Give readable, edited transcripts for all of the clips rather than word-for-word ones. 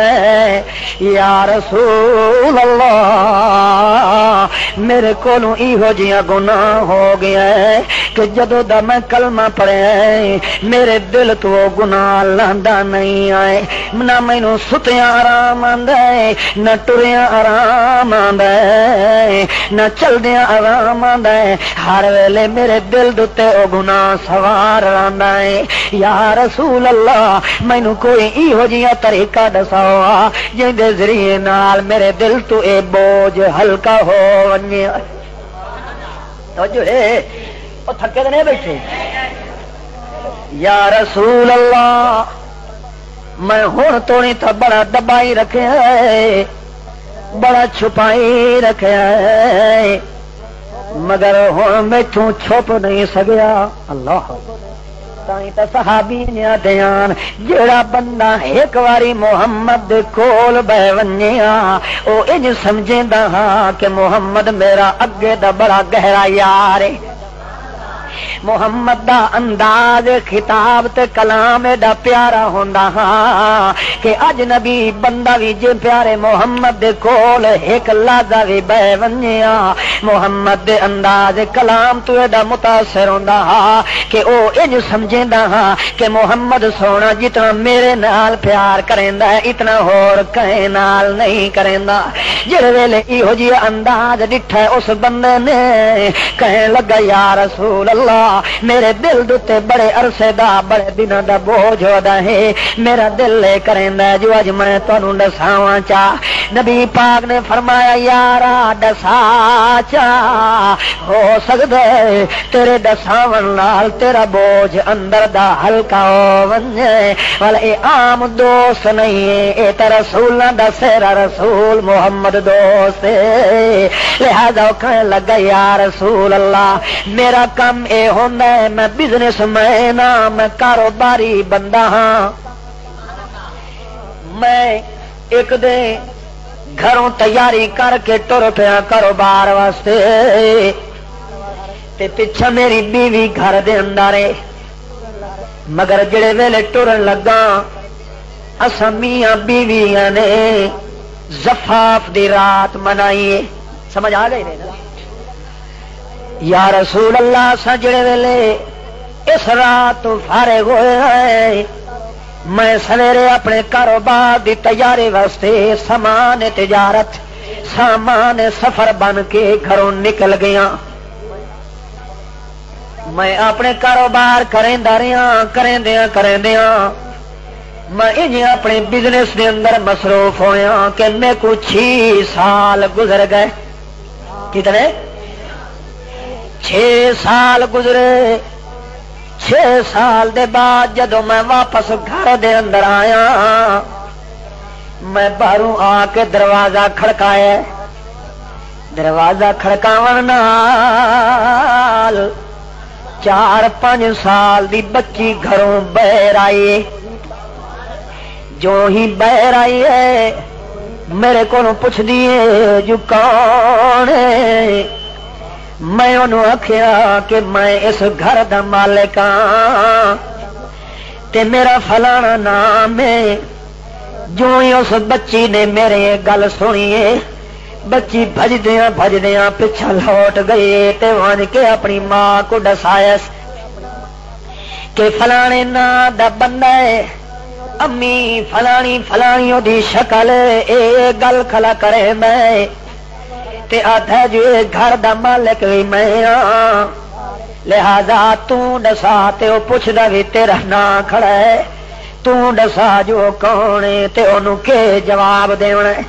या रसूल अल्लाह मेरे कोलों इहो जिया गुनाह हो गया है कि जदों दा मैं कलमा पढ़िया मेरे दिल तो गुनाह लांदा नहीं आए। ना मैनू सुतिया आराम आंदा है, ना टुरिया आराम आंदा है, ना चलदिया आराम आंदा है। हर वेले मेरे दिल दुते ओ गुनाह सवार आंदा है। या रसूल अल्लाह मैनू कोई इहो जिया तरीका दसाओ जिंदे जरिए नाल मेरे दिल तो ए बोझ हल्का हो वने। तो जो है ओ थके तो नहीं बैठे। या रसूल अल्लाह मैं हुण तोड़ी तो बड़ा दबाई रखे है, बड़ा छुपाई रखे है, मगर हुण मैथों छुप नहीं सकिया। अल्लाह सहाबी ने ध्यान जेड़ा बंदा एक वारी मोहम्मद कोल बह वन्या ओ इंज समझेंदा हां कि मोहम्मद मेरा अगे दा बड़ा गहरा यार है। मोहम्मद दा अंदाज खिताब ते कलाम एडा प्यारा होंदा हा कि अज नबी बंदा भी जे प्यारे मोहम्मद कोल एक लादा भी बह वन्या। मोहम्मद दे अंदाज कलाम तो एडा मुतासर होंदा हा कि ओ इंज समझेंदा हा कि मोहम्मद सोना जितना मेरे नाल प्यार करेंदा है इतना होर कहीं नाल नहीं करेंदा। जिस वेले इहो जी अंदाज दिठा उस बंदे ने कहन लगा या रसूल अल्लाह मेरे दिल दुते बड़े अरसे दा बड़े दिना दा बोझ होदा है, मेरा दिल ले करेंदा जो अज मैं तुहानू दसावां चा। नबी पाक ने फरमाया यारा दसा चा, हो सकदा है तेरे दसावन नाल तेरा बोझ अंदर दा हल्का हो वने। वाले ए आम दोस्त नहीं है, ए ते रसूलां दा सेरा रसूल मोहम्मद दोस्त है। लिहाजा कहन लगा या रसूल अल्लाह मेरा काम ए होंदा है मैं बिजनेस मैन हां, मैं कारोबारी बंदा हां। मैं एक दे घरों तैयारी करके तुर पिया कारोबार वास्ते ते पिछे मेरी बीवी घर दे अंदर है, मगर जेड़े वेले टुरन लगा असां मियां बीवियां ने ज़फाफ दी रात मनाई। समझ आ गई ना या रसूल अल्लाह असां जिहड़े वेले इस रात तो फारिग होए मैं सवेरे अपने कारोबार की तैयारी वास्ते सामान तिजारत सामान सफर बन के घरों निकल गया। मैं अपने कारोबार करेंदा रहा करेंदा मैं इंज अपने बिजनेस के अंदर मसरूफ होया कि मेरे को 6 साल गुजर गए। कितने 6 साल गुजरे। 6 साल दे बाद जदों मैं वापस घर दे अंदर आया मैं बाहरों आके दरवाजा खड़काया। दरवाजा खड़कावन नाल 4-5 साल दी बच्ची घरों बहर आई। जो ही बहर आई है मेरे कोलों पुछदी है जो कौन है। मैं उन्होंने आख्या कि मैं इस घर दा मालिक हां ते मेरा फलाना नाम है। जो ही उस बच्ची ने मेरे गल सुनिए बच्ची भजदियां भजदियां पिछा लौट गई ते वन के अपनी मां को दसाया कि फलाने ना दा बंदा है, अम्मी फलानी फलानी ओदी शकल ए गल खला करे मैं ते आधा जो घर दा मालिक भी मैं हां। लिहाजा तू दसा ते पुछदा भी तेरा ना खड़ा है, तू दसा जो कौन है ते ओनू के जवाब देवना है।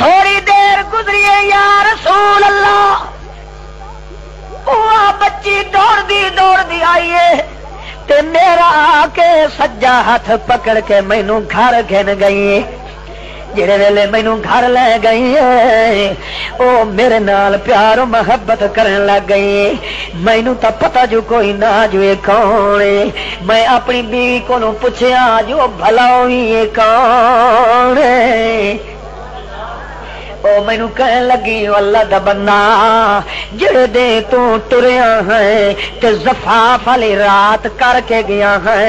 थोड़ी देर गुजरी है या रसूल अल्लाह ओआ बच्ची दौड़दी आई है ते मेरा आके सज्जा हाथ पकड़ के मैनू घर घेन गई है। जिहड़े वेले मैनू घर लै गई है ओ मेरे नाल प्यार मोहब्बत करन लग गई। मैनू तो पता जो कोई ना जो कौन है। मैं अपनी बीवी कोलों पुछया जो भला होई कौन है। ओ मैनू कहन लगी अल्लाह दा बंदा जिहड़े दे तू टुरिया है ते ज़फाफ वाली रात करके गया है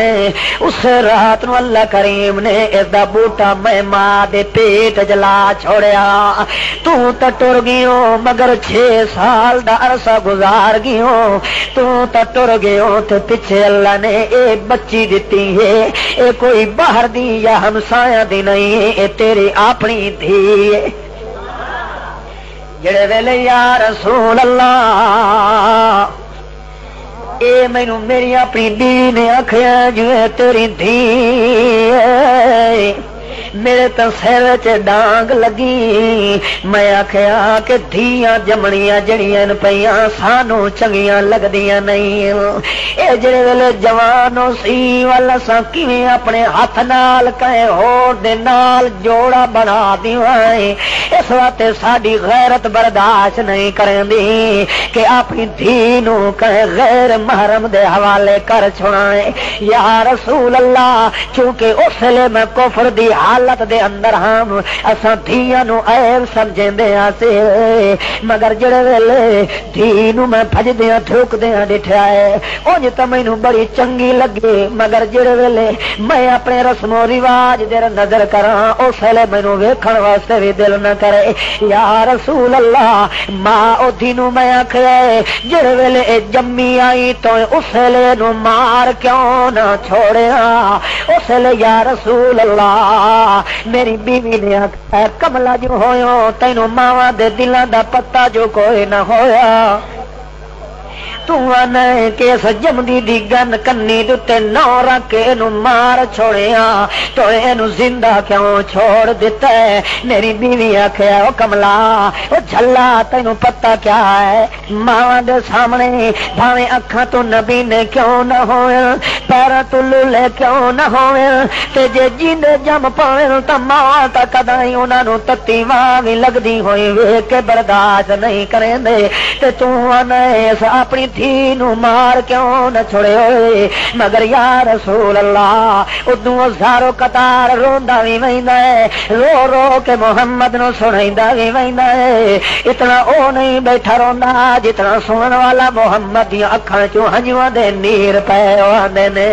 उस रात नू अल्लाह करीम ने इस दा बूटा महिमा दे पेट जला छोड़िया। तू तो टुर गयो मगर 6 साल दा अरसा गुजार गयो। तू तो टुर गयो ते पिछे अल्लाह ने ए बच्ची दिती है, ए कोई बाहर दी या हमसाया दी नहीं है, ए तेरी अपनी थी। जड़े वेले या रसूल अल्लाह ए मैनू मेरी अपनी बीवी ने आखिया जिवें तेरी धी मेरे तो सिर च डांग लगी। मैं आख्या कि धीया जमनिया जड़ियां पईया सानू चंगिया लगदिया नहीं। ए जिहड़े वेले जवानो सी वाला सां किवें अपने हथ नाल कहे होर दे नाल जोड़ा बना दिवाए। इस वास्ते साडी गैरत बर्दाश्त नहीं करदी कि अपनी धी नू कहे गैर महरम दे हवाले कर छुड़ाए। या रसूल अल्लाह चूंकि उसले मैं कुफर दी हालत दे अंदर हम असां धीया नू ऐब समझेंदे आसे, मगर जिहड़े वेले धी नू मैं भजदियां ठोकदियां दिठा है उंज तां मैनू बड़ी चंगी लगे, मगर जिहड़े वेले मैं अपने रस्मो रिवाज दे नजर करां उस वेले मैनू वेखण वास्ते भी दिल ना करे। या रसूल अल्लाह मां ओधी नू मैं आखिया जिहड़े वेले जम्मी आई तो उस वेले नू मार क्यों ना छोड़िया। उस वेले या रसूल अल्लाह मेरी बीवी ने आख्या कमला जो होयो तैनू मावां दे दिलां दा पता जो कोई ना होया। तू आना है कि इस जमदी दी गन कन्नी उत्ते नौ रख के इनू मार छोड़िया तो इनू जिंदा क्यों छोड़ दिता है। मेरी बीवी आख्या ओ कमला ओ झल्ला तैनू पता क्या है मावां दे सामने भावें अखां तो नबी ने क्यों ना होए पैरां तो लूले क्यों ना होए ते जे जींदे जम पावें तां मां तां कदां ही उन्हां नूं तत्ती मां भी लगदी होई वेख के बर्दाश्त नहीं करेंदे। ते तू आना है इस अपनी धी नू मार क्यों न छोड़े होए। मगर या रसूल अल्लाह उदू हजारों कतार रोंदा भी वहिंदा है, रो रो के मुहम्मद नू सुनाइंदा भी वहिंदा है। इतना ओ नहीं बैठा रोंदा जितना सुनन वाला मुहम्मद दी अखां चों हंझूआं दे नीर पै आंदे ने।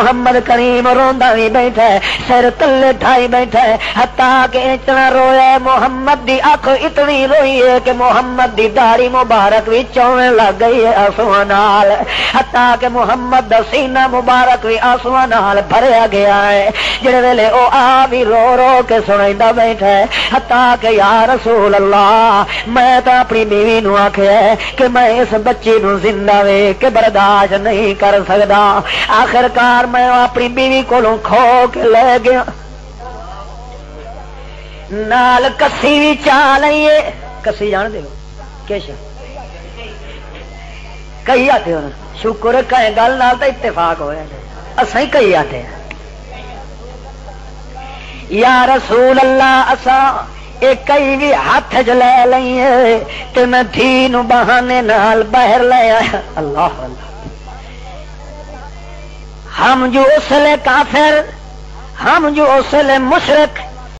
मुहम्मद करीम रोंदा भी बैठा है, सिर तले ठाई बैठा है, हत्ता के इतना रोया मुहम्मद दी अख इतनी रोई है कि मुहम्मद दी दाढ़ी मुबारक भी चौन लग गई है आंसुआं नाल। हत्ता के मुहम्मद दा सीना मुबारक भी आंसुआं नाल भरया गया है। जिहड़े वेले ओ आ भी रो रो के सुनाइंदा बैठा है हत्ता के या रसूल अल्लाह मैं तां अपनी बीवी नू आखिया कि मैं इस बच्ची नू जिंदा वेख के बर्दाश्त नहीं कर सकदा। आखिरकार मैं अपनी बीवी कोलों खो के लै गया, नाल कस्सी भी चा लईए। कस्सी जाण दिओ किश कई आते हो ना, शुक्र कहीं गल नाल तो इत्तेफाक होया असा ही कई आते हैं। या रसूल अल्लाह असा एक कई भी हाथ च लै लईए ते मैं थी नू बहाने नाल बाहर ले आया। अल्लाह अल्लाह हम जो उसले काफिर, हम जो उसले मुशरक,